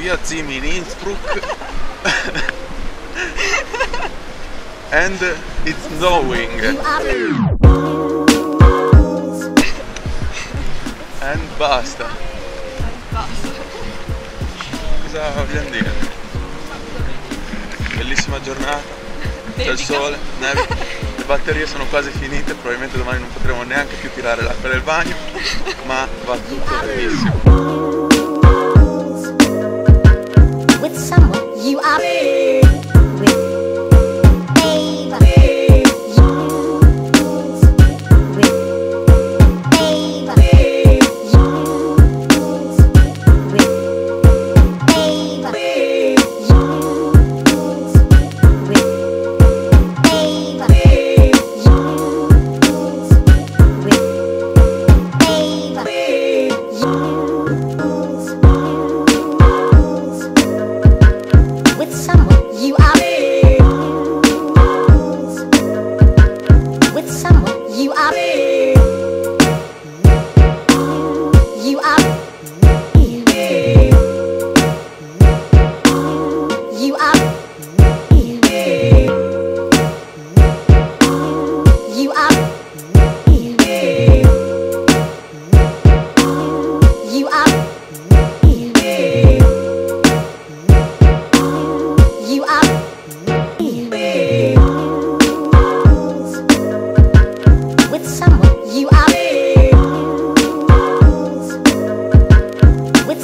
Wir ziehen in Innsbruck and it's snowing and basta. Cosa vogliamo dire? Bellissima giornata, c'è il sole, neve, le batterie sono quasi finite, probabilmente domani non potremo neanche più tirare l'acqua del bagno, ma va tutto benissimo. With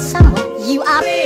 someone you are